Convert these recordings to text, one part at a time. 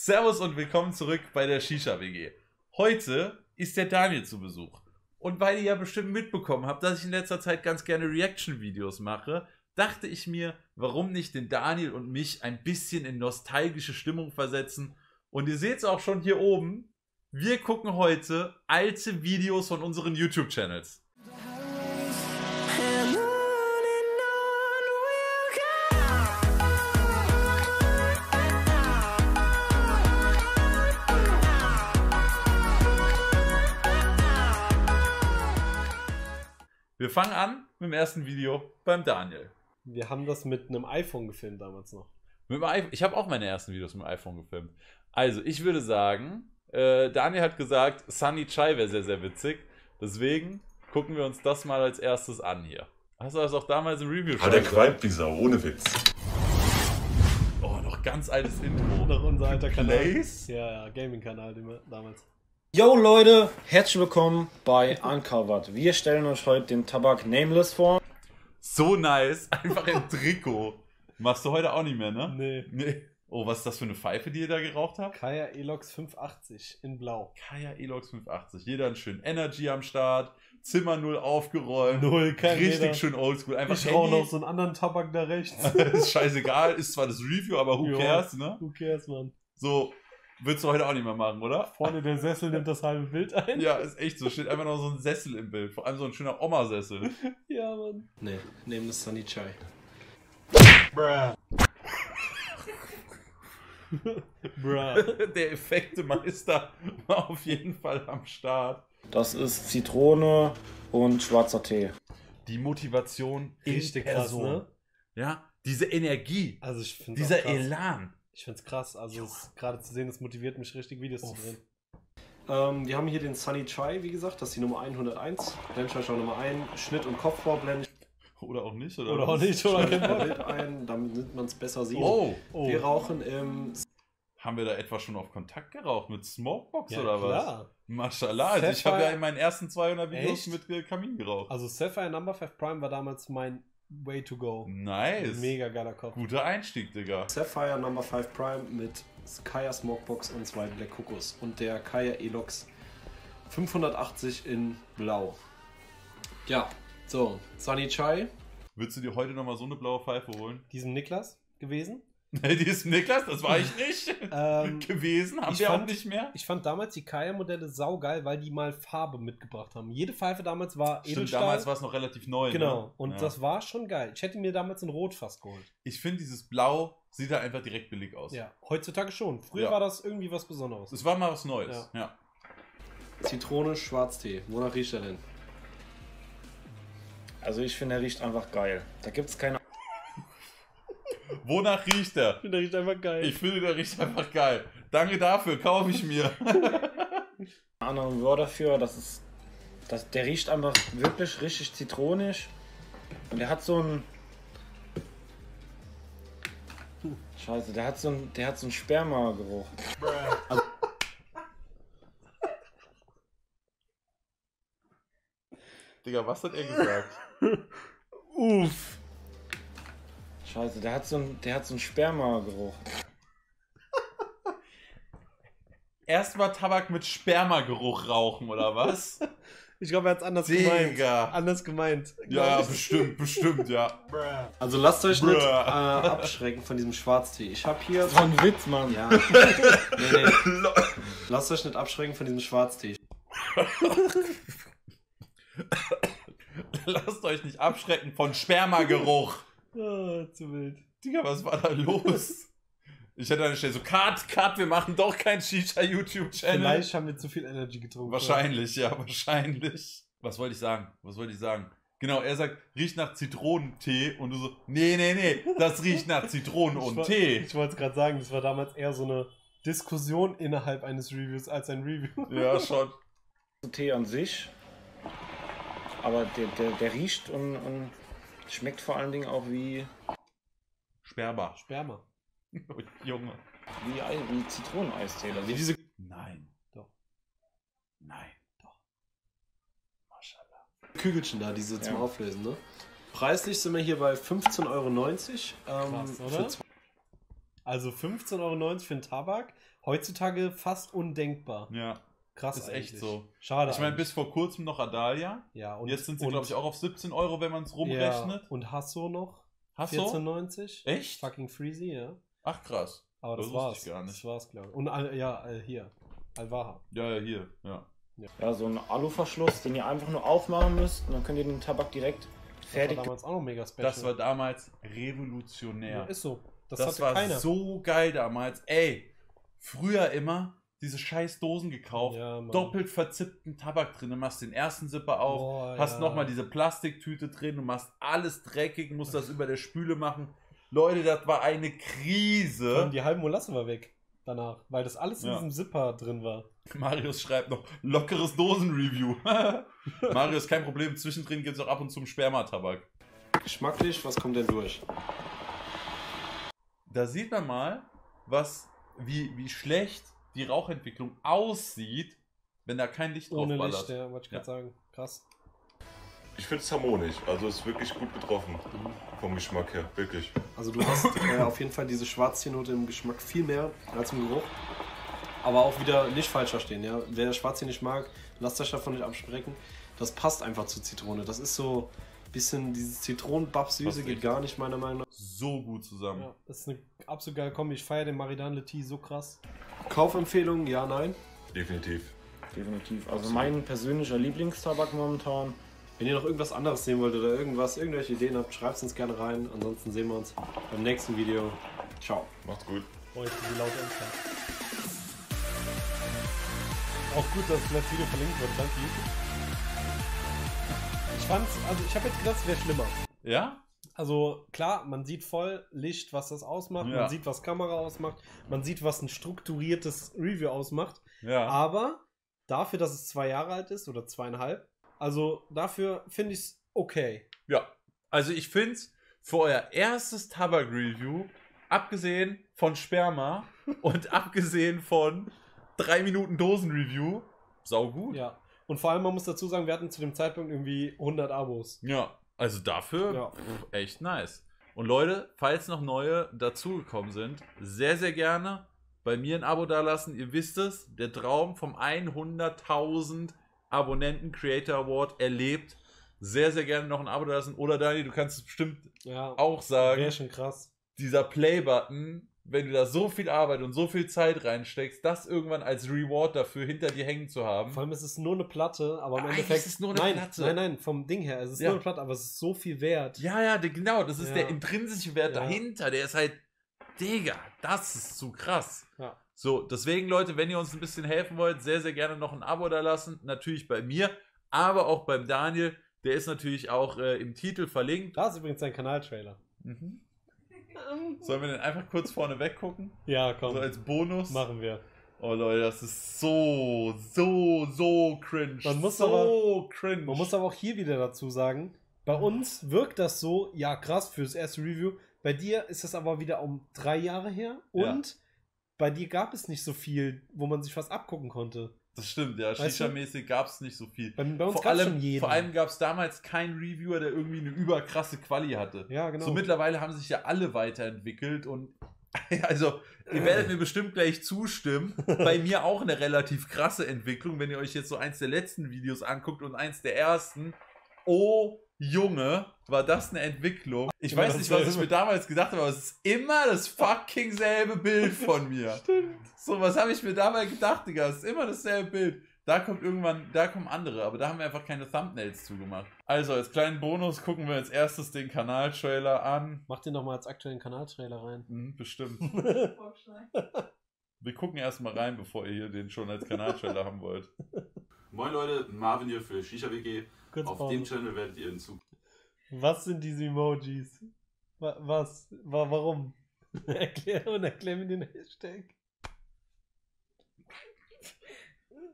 Servus und willkommen zurück bei der Shisha WG. Heute ist der Daniel zu Besuch. Und weil ihr ja bestimmt mitbekommen habt, dass ich in letzter Zeit ganz gerne Reaction-Videos mache, dachte ich mir, warum nicht den Daniel und mich ein bisschen in nostalgische Stimmung versetzen. Und ihr seht es auch schon hier oben, wir gucken heute alte Videos von unseren YouTube-Channels. Wir fangen an mit dem ersten Video beim Daniel. Wir haben das mit einem iPhone gefilmt damals noch. Mit dem iPhone. Ich habe auch meine ersten Videos mit dem iPhone gefilmt. Also ich würde sagen, Daniel hat gesagt, Sunny Chai wäre sehr, sehr witzig. Deswegen gucken wir uns das mal als erstes an hier. Hast du das auch damals im Review schon gesagt? Hat der Quip dieser ohne Witz. Oh, noch ganz altes Intro. Noch unser alter Kanal. Ja, Gaming-Kanal damals. Yo Leute, herzlich willkommen bei Uncovered. Wir stellen euch heute den Tabak Nameless vor. So nice, einfach im Trikot. Machst du heute auch nicht mehr, ne? Nee. Oh, was ist das für eine Pfeife, die ihr da geraucht habt? Kaya Elox 580 in blau. Kaya Elox 580, jeder einen schönen Energy am Start, Zimmer 0 aufgeräumt. Richtig schön oldschool. Einfach ich rauche noch so einen anderen Tabak da rechts. Ist scheißegal, ist zwar das Review, aber who cares, ne? Who cares, Mann. So. Würdest du heute auch nicht mehr machen, oder? Vorne der Sessel nimmt das halbe Bild ein. Ja, ist echt so. Steht einfach noch so ein Sessel im Bild. Vor allem so ein schöner Oma-Sessel. Ja, Mann. Nee, nehmen das Sunny Chai. Bruh. Bruh. Der Effektemeister war auf jeden Fall am Start. Das ist Zitrone und schwarzer Tee. Die Motivation richtig in Person. Krass, ne? Ja, diese Energie. Also ich finde dieser Elan. Ich find's krass, also gerade zu sehen, das motiviert mich richtig, Videos zu drehen. Wir haben hier den Sunny Chai, wie gesagt, das ist die Nummer 101. Blende ich euch auch nochmal ein. Schnitt und Kopf vorblende ich. Oder auch nicht, oder? Oder auch nicht, oder? Bild ein, damit man es besser sieht. Oh. Wir rauchen im... Haben wir da etwa schon auf Kontakt geraucht? Mit Smokebox ja, oder klar. Was? Mashallah, also ich habe ja in meinen ersten 200 Videos mit Kamin geraucht. Also Selfire Number 5 Prime war damals mein... Way to go. Nice. Mega geiler Kopf. Guter Einstieg, Digga. Selfire Number 5 Prime mit Kaya Smokebox und 2 Black Kokos. Und der Kaya Elox 580 in blau. Ja, so. Sunny Chai. Würdest du dir heute nochmal so eine blaue Pfeife holen? Diesem Niklas gewesen? Nee, diesem Niklas? Das war ich nicht. Gewesen? Haben wir auch nicht mehr? Ich fand damals die Kaya-Modelle saugeil, weil die mal Farbe mitgebracht haben. Jede Pfeife damals war Edelstahl. Stimmt, damals war es noch relativ neu. Genau, ne? Und ja, das war schon geil. Ich hätte mir damals ein Rot fast geholt. Ich finde, dieses Blau sieht da einfach direkt billig aus. Ja, heutzutage schon. Früher war das irgendwie was Besonderes. Es war mal was Neues, ja. Zitrone, Schwarztee. Wonach riecht er denn? Also ich finde, er riecht einfach geil. Da gibt es keine... Wonach riecht der? Ich finde, der riecht einfach geil. Ich finde, der riecht einfach geil. Danke dafür, kaufe ich mir. Anderen Wort dafür, das ist. Der riecht einfach wirklich richtig zitronisch. Und der hat so ein. Scheiße, der hat so einen Sperma-Geruch. Also, Digga, was hat er gesagt? Uff. Scheiße, der hat so einen Sperma-Geruch. Erstmal Tabak mit Sperma-Geruch rauchen, oder was? Ich glaube, er hat es anders gemeint. Anders gemeint. Ja, bestimmt, ja. Also lasst euch nicht abschrecken von diesem Schwarztee. Ich habe hier... Das war ein Witz, Mann. Ja. Nee. Lasst euch nicht abschrecken von diesem Schwarztee. Lasst euch nicht abschrecken von Sperma-Geruch. Oh, zu wild. Digga, was war da los? Ich hätte an der Stelle so, Cut, wir machen doch keinen Shisha-YouTube-Channel. Vielleicht haben wir zu viel Energy getrunken. Wahrscheinlich, oder? Ja, wahrscheinlich. Was wollte ich sagen? Genau, er sagt, riecht nach Zitronentee und du so, nee, das riecht nach Zitronen und Tee. Ich wollte es gerade sagen, das war damals eher so eine Diskussion innerhalb eines Reviews als ein Review. Ja, schon. Tee an sich, aber der riecht und schmeckt vor allen Dingen auch wie... Sperma. Junge. Wie Zitroneneistee. Wie diese... Nein. Doch. Nein. Doch. Maschallah. Kügelchen da, diese zum Auflösen, ne? Preislich sind wir hier bei 15,90 €. Krass, oder? Also 15,90 € für den Tabak. Heutzutage fast undenkbar. Ja. Krass, ist eigentlich echt so. Schade. Ich meine, bis vor kurzem noch Adalia. Ja, und jetzt sind sie, glaube ich, auch auf 17 Euro, wenn man es rumrechnet. Ja, und Hasso noch. Hasso? 14,90. Echt? Fucking Freezy, ja. Ach, krass. Aber das war's. Gar nicht. Das war's, glaube ich. Und ja, hier. Alvaha. Ja, ja, hier. Ja. Ja, so ein Aluverschluss, den ihr einfach nur aufmachen müsst und dann könnt ihr den Tabak direkt fertig. Das war damals auch noch mega special. Das war damals revolutionär. Ja, ist so. Das war keiner. So geil damals. Ey, früher immer diese scheiß Dosen gekauft, ja, doppelt verzippten Tabak drin, du machst den ersten Zipper auf, hast nochmal diese Plastiktüte drin, du machst alles dreckig, musst das über der Spüle machen. Leute, das war eine Krise. Und die halbe Molasse war weg danach, weil das alles in diesem Zipper drin war. Marius schreibt noch, lockeres Dosenreview. Marius, kein Problem, zwischendrin gibt es auch ab und zu Spermatabak. Geschmacklich, was kommt denn durch? Da sieht man mal, wie schlecht die Rauchentwicklung aussieht, wenn da kein Licht drauf ballert. Ohne Licht, ja, wollte ich gerade sagen. Krass. Ich finde es harmonisch, also ist wirklich gut getroffen vom Geschmack her, wirklich. Also du hast auf jeden Fall diese Schwarztee-Note im Geschmack viel mehr als im Geruch. Aber auch wieder nicht falsch verstehen, ja. Wer das Schwarztee nicht mag, lasst euch davon nicht absprechen. Das passt einfach zur Zitrone. Das ist so ein bisschen dieses Zitronen-Baff-Süße, geht gar nicht meiner Meinung nach. So gut zusammen. Ja, das ist eine absolut geile Kombi. Ich feiere den Maridan Le Tee so krass. Kaufempfehlung, ja, nein? Definitiv. Definitiv. Also mein persönlicher Lieblingstabak momentan. Wenn ihr noch irgendwas anderes sehen wollt oder irgendwelche Ideen habt, schreibt es uns gerne rein. Ansonsten sehen wir uns beim nächsten Video. Ciao. Macht's gut. Euch die laute Entscheidung. Auch gut, dass das Video verlinkt wird, danke YouTube. Ich fand's, also ich habe jetzt gedacht, es wäre schlimmer. Ja? Also klar, man sieht voll Licht, was das ausmacht, man sieht, was Kamera ausmacht, man sieht, was ein strukturiertes Review ausmacht. Ja. Aber dafür, dass es 2 Jahre alt ist oder 2,5, also dafür finde ich es okay. Ja, also ich finde es für euer erstes Tabak-Review, abgesehen von Sperma und abgesehen von 3 Minuten Dosen-Review, sau gut. Ja. Und vor allem, man muss dazu sagen, wir hatten zu dem Zeitpunkt irgendwie 100 Abos. Ja, also dafür echt nice. Und Leute, falls noch neue dazugekommen sind, sehr, sehr gerne bei mir ein Abo dalassen. Ihr wisst es, der Traum vom 100.000 Abonnenten Creator Award erlebt. Sehr, sehr gerne noch ein Abo dalassen. Oder Dani, du kannst es bestimmt auch sagen. Wäre schon krass. Dieser Play-Button, wenn du da so viel Arbeit und so viel Zeit reinsteckst, das irgendwann als Reward dafür hinter dir hängen zu haben. Vor allem ist es nur eine Platte, aber im Endeffekt... ist es nur eine Platte. Nein, vom Ding her. Es ist nur eine Platte, aber es ist so viel wert. Ja, genau. Das ist der intrinsische Wert dahinter. Der ist halt... Digga, das ist zu krass. Ja. So, deswegen, Leute, wenn ihr uns ein bisschen helfen wollt, sehr, sehr gerne noch ein Abo da lassen. Natürlich bei mir, aber auch beim Daniel. Der ist natürlich auch im Titel verlinkt. Da ist übrigens sein Kanaltrailer. Mhm. Sollen wir denn einfach kurz vorne weggucken? Ja, komm. So als Bonus? Machen wir. Oh Leute, das ist so cringe. Man muss aber auch hier wieder dazu sagen, bei uns wirkt das so, ja krass, fürs erste Review. Bei dir ist das aber wieder um 3 Jahre her und bei dir gab es nicht so viel, wo man sich was abgucken konnte. Das stimmt, ja. Shisha-mäßig gab es nicht so viel. Bei uns gab es schon jeden. Vor allem gab es damals keinen Reviewer, der irgendwie eine überkrasse Quali hatte. Ja, genau. So mittlerweile haben sich ja alle weiterentwickelt und also, ihr werdet mir bestimmt gleich zustimmen. Bei mir auch eine relativ krasse Entwicklung, wenn ihr euch jetzt so eins der letzten Videos anguckt und eins der ersten. Oh Junge, war das eine Entwicklung. Ich weiß nicht, was ich mir damals gedacht habe, aber es ist immer das fucking selbe Bild von mir. Stimmt. So, was habe ich mir damals gedacht, Digga? Es ist immer dasselbe Bild. Da kommt irgendwann, da kommen andere, aber da haben wir einfach keine Thumbnails zugemacht. Also, als kleinen Bonus gucken wir als erstes den Kanaltrailer an. Mach den nochmal als aktuellen Kanaltrailer rein. Mhm, bestimmt. Wir gucken erstmal rein, bevor ihr hier den schon als Kanaltrailer haben wollt. Moin Leute, Marvin hier für Shisha WG. Auf dem Channel werdet ihr in Zukunft. Was sind diese Emojis? Was? Warum? Erklär mir den Hashtag.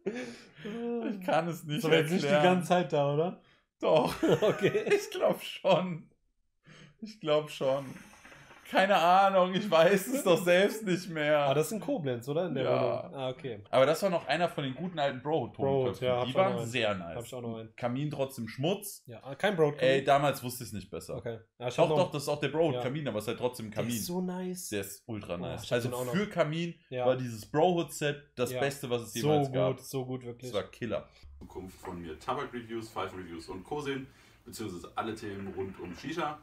Ich kann es nicht erklären. So, jetzt nicht die ganze Zeit da, oder? Doch. Okay. Ich glaube schon. Keine Ahnung, ich weiß es doch selbst nicht mehr. Aber das ist in Koblenz, oder? In der Wohnung. Ah, okay. Aber das war noch einer von den guten alten Broad-Tonköpfen. Ja, die waren sehr nice. Hab ich auch noch einen. Kamin trotzdem Schmutz. Ja, kein Broad. Ey, damals wusste ich es nicht besser. Okay. Ja, doch, doch, das ist auch der Broad-Kamin, aber es ist halt trotzdem Kamin. Der ist so nice. Der ist ultra nice. Also für Kamin war dieses Brohood-Set das Beste, was es jemals gab. So gut, wirklich. Das war Killer. Zukunft von mir Tabak-Reviews, Pfeifen-Reviews und Co. sehen, beziehungsweise alle Themen rund um Shisha.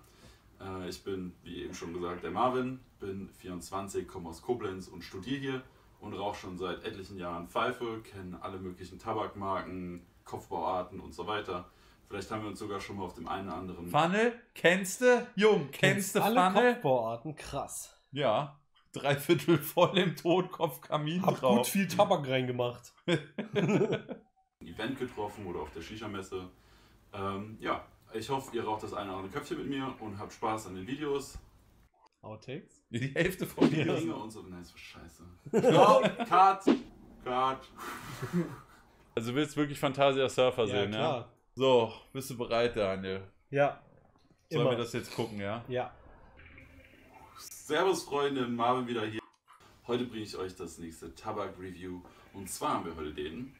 Ich bin, wie eben schon gesagt, der Marvin, bin 24, komme aus Koblenz und studiere hier und rauche schon seit etlichen Jahren Pfeife, kenne alle möglichen Tabakmarken, Kopfbauarten und so weiter. Vielleicht haben wir uns sogar schon mal auf dem einen oder anderen... Pfunnel? Kennst du? Jung, kennst du Pfunnel? Alle Kopfbauarten, krass. Ja, 3/4 voll im Totkopfkamin drauf. Hab gut viel Tabak reingemacht. Event getroffen oder auf der Shisha-Messe. Ja, ich hoffe, ihr raucht das eine oder andere Köpfchen mit mir und habt Spaß an den Videos. Outtakes? Die Hälfte von mir. Und so. Nein, das war scheiße. No, cut! Cut! Also willst du wirklich Phantasia Surfer sehen, klar. Ja? So, bist du bereit, Daniel? Ja. Sollen wir das jetzt gucken, ja? Ja. Servus, Freunde, Marvin wieder hier. Heute bringe ich euch das nächste Tabak-Review. Und zwar haben wir heute den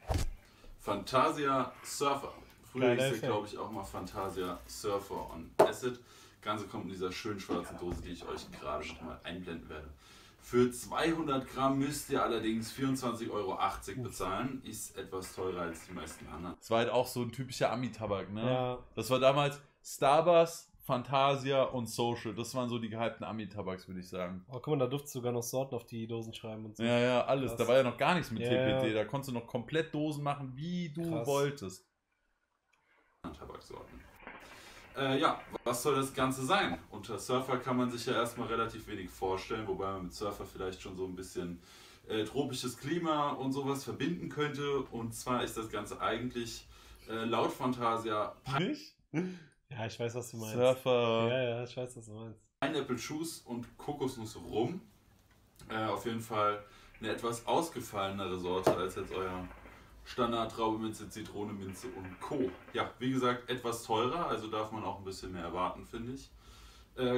Phantasia Surfer. Früher hieß der, glaube ich, auch mal Phantasia Surfer on Acid. Ganze kommt in dieser schönen schwarzen Dose, die ich euch gerade schon mal einblenden werde. Für 200 Gramm müsst ihr allerdings 24,80 Euro bezahlen. Ist etwas teurer als die meisten anderen. Das war halt auch so ein typischer Ami-Tabak, ne? Ja. Das war damals Starbuzz, Phantasia und Social. Das waren so die gehypten Ami-Tabaks, würde ich sagen. Oh, guck mal, da durftest du sogar noch Sorten auf die Dosen schreiben und so. Ja, ja, alles. Krass. Da war ja noch gar nichts mit TPT. Da konntest du noch komplett Dosen machen, wie du wolltest. Tabaksorten. Ja, was soll das Ganze sein? Unter Surfer kann man sich ja erstmal relativ wenig vorstellen, wobei man mit Surfer vielleicht schon so ein bisschen tropisches Klima und sowas verbinden könnte. Und zwar ist das Ganze eigentlich laut Phantasia... Nicht? Ja, ich weiß, was du meinst. Surfer. Ja, ja, ich weiß, was du meinst. Pineapple Juice und Kokosnuss rum. Auf jeden Fall eine etwas ausgefallenere Sorte als jetzt euer Standard Traubenminze, Zitrone, Minze und Co. Ja, wie gesagt, etwas teurer, also darf man auch ein bisschen mehr erwarten, finde ich.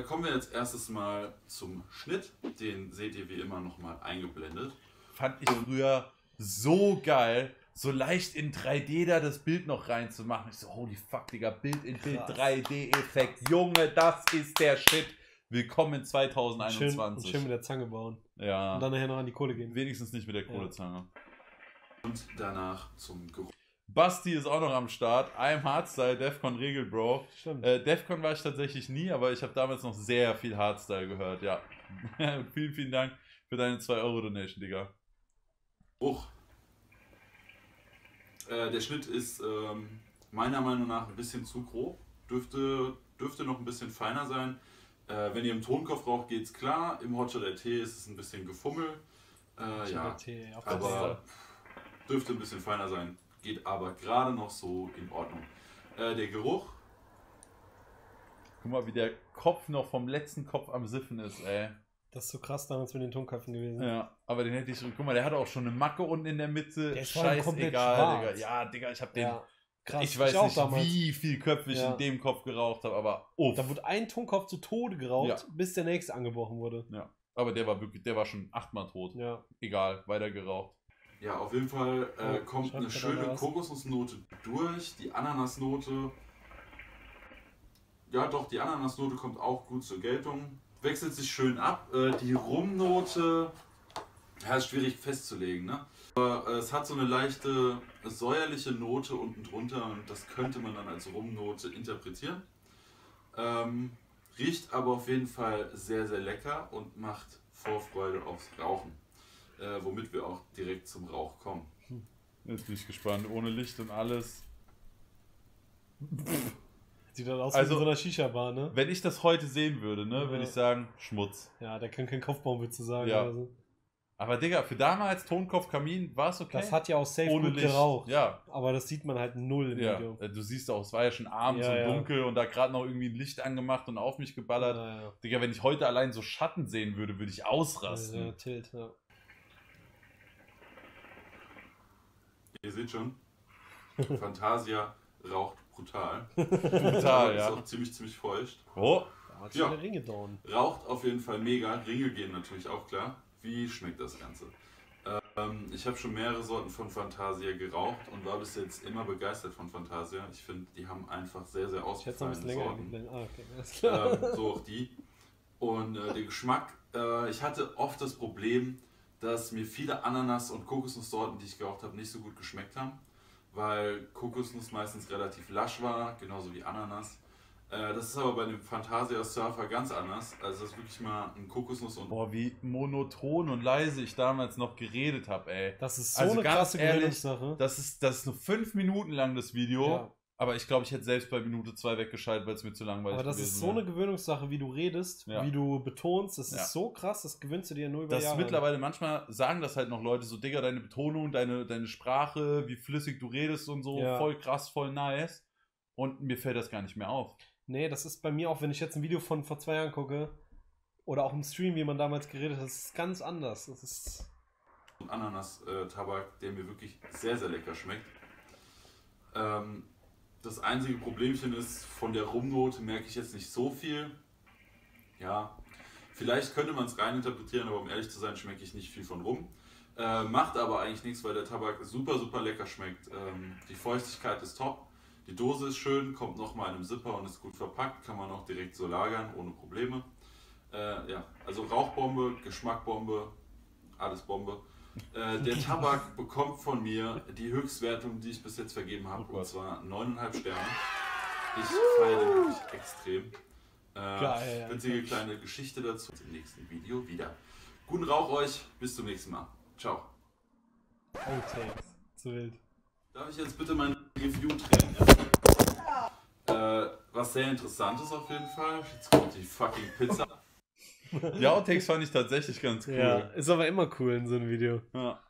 Kommen wir jetzt erstes mal zum Schnitt. Den seht ihr wie immer nochmal eingeblendet. Fand ich früher so geil, so leicht in 3D da das Bild noch reinzumachen. Ich so, holy fuck, Digga, Bild in Bild, 3D-Effekt. Junge, das ist der Shit. Willkommen in 2021. Schön mit der Zange bauen. Ja. Und dann nachher noch an die Kohle gehen. Wenigstens nicht mit der Kohlezange. Und danach zum Geruch. Basti ist auch noch am Start. I'm Hardstyle, Defcon Regel, Bro. Stimmt. Defcon war ich tatsächlich nie, aber ich habe damals noch sehr viel Hardstyle gehört, ja. Vielen, vielen Dank für deine 2-Euro-Donation, Digga. Geruch. Der Schnitt ist meiner Meinung nach ein bisschen zu grob. Dürfte noch ein bisschen feiner sein. Wenn ihr im Tonkopf raucht, geht's klar. Im Hotshot RT ist es ein bisschen gefummel. Ja, aber dürfte ein bisschen feiner sein. Geht aber gerade noch so in Ordnung. Der Geruch. Guck mal, wie der Kopf noch vom letzten Kopf am Siffen ist, ey. Das ist so krass damals mit den Tonköpfen gewesen. Ja, aber den hätte ich... Guck mal, der hatte auch schon eine Macke unten in der Mitte. Der Scheißegal, Digga. Ja, Digga, ich hab den... Ja. Krass, ich weiß nicht, wie viel Köpfe ich in dem Kopf geraucht habe, aber... Uff. Da wurde ein Tonkopf zu Tode geraucht, bis der nächste angebrochen wurde. Ja, aber der war wirklich, der war schon 8-mal tot. Ja. Egal, weiter geraucht. Ja, auf jeden Fall kommt eine schöne Kokosnussnote durch, die Ananasnote. Ja, doch, die Ananasnote kommt auch gut zur Geltung. Wechselt sich schön ab. Die Rumnote, ja, ist schwierig festzulegen, ne? Aber es hat so eine leichte säuerliche Note unten drunter und das könnte man dann als Rumnote interpretieren. Riecht aber auf jeden Fall sehr, sehr lecker und macht Vorfreude aufs Rauchen. Womit wir auch direkt zum Rauch kommen. Jetzt bin ich gespannt, ohne Licht und alles. Sieht dann aus wie so einer Shisha-Bar, ne? Wenn ich das heute sehen würde, ne, würde ich sagen, Schmutz. Ja, da kann kein Kopfbaumwitz zu sagen. Ja. Also. Aber Digga, für damals Tonkopfkamin war es okay. Das hat ja auch safe ohne Licht geraucht. Ja. Aber das sieht man halt null im Video. Du siehst auch, es war ja schon abends und dunkel und da gerade noch irgendwie ein Licht angemacht und auf mich geballert. Ja, ja. Digga, wenn ich heute allein so Schatten sehen würde, würde ich ausrasten. Ja, tilt, ja. Ihr seht schon, Phantasia raucht brutal. Brutal, ja. Ist auch ziemlich feucht. Oh, Hat ja lange gedauert. Raucht auf jeden Fall mega. Ringe gehen natürlich auch klar. Wie schmeckt das Ganze? Ich habe schon mehrere Sorten von Phantasia geraucht und war bis jetzt immer begeistert von Phantasia. Ich finde, die haben einfach sehr, sehr ausgefallene Sorten. Ah, okay, alles klar. So auch die. Und der Geschmack, ich hatte oft das Problem, dass mir viele Ananas- und Kokosnusssorten, die ich geraucht habe, nicht so gut geschmeckt haben, weil Kokosnuss meistens relativ lasch war, genauso wie Ananas. Das ist aber bei dem Phantasia Surfer ganz anders. Also das ist wirklich mal ein Kokosnuss und... Boah, wie monoton und leise ich damals noch geredet habe, ey. Das ist so also eine krasse Gewöhnungssache. Das ist nur 5 Minuten lang das Video, ja. Aber ich glaube, ich hätte selbst bei Minute 2 weggeschaltet, weil es mir zu langweilig gewesen wäre. Aber das ist so eine Gewöhnungssache, wie du redest, ja, wie du betonst. Das ist so krass, das gewöhnst du dir nur über Jahre. Mittlerweile manchmal sagen das halt noch Leute so, Digga, deine Betonung, deine Sprache, wie flüssig du redest und so, voll krass, voll nice. Und mir fällt das gar nicht mehr auf. Nee, das ist bei mir auch, wenn ich jetzt ein Video von vor 2 Jahren gucke oder auch im Stream, wie man damals geredet hat, das ist ganz anders. Das ist ein Ananas-Tabak, der mir wirklich sehr, sehr lecker schmeckt. Das einzige Problemchen ist, von der Rumnote merke ich jetzt nicht so viel. Ja, vielleicht könnte man es reininterpretieren, aber um ehrlich zu sein, schmecke ich nicht viel von Rum. Macht aber eigentlich nichts, weil der Tabak super, super lecker schmeckt. Die Feuchtigkeit ist top. Die Dose ist schön, kommt nochmal in einem Zipper und ist gut verpackt, kann man auch direkt so lagern, ohne Probleme. Ja, also Rauchbombe, Geschmackbombe, alles Bombe. Der Tabak bekommt von mir die Höchstwertung, die ich bis jetzt vergeben habe, und zwar 9,5 Sterne. Ich feiere den wirklich extrem. Witzige kleine Geschichte dazu. Im nächsten Video wieder. Guten Rauch euch, bis zum nächsten Mal. Ciao. Zu wild. Darf ich jetzt bitte mein Review drehen? Ja. Was sehr interessant ist auf jeden Fall. Jetzt kommt die fucking Pizza. Die Outtakes fand ich tatsächlich ganz cool. Ja, ist aber immer cool in so einem Video. Ja.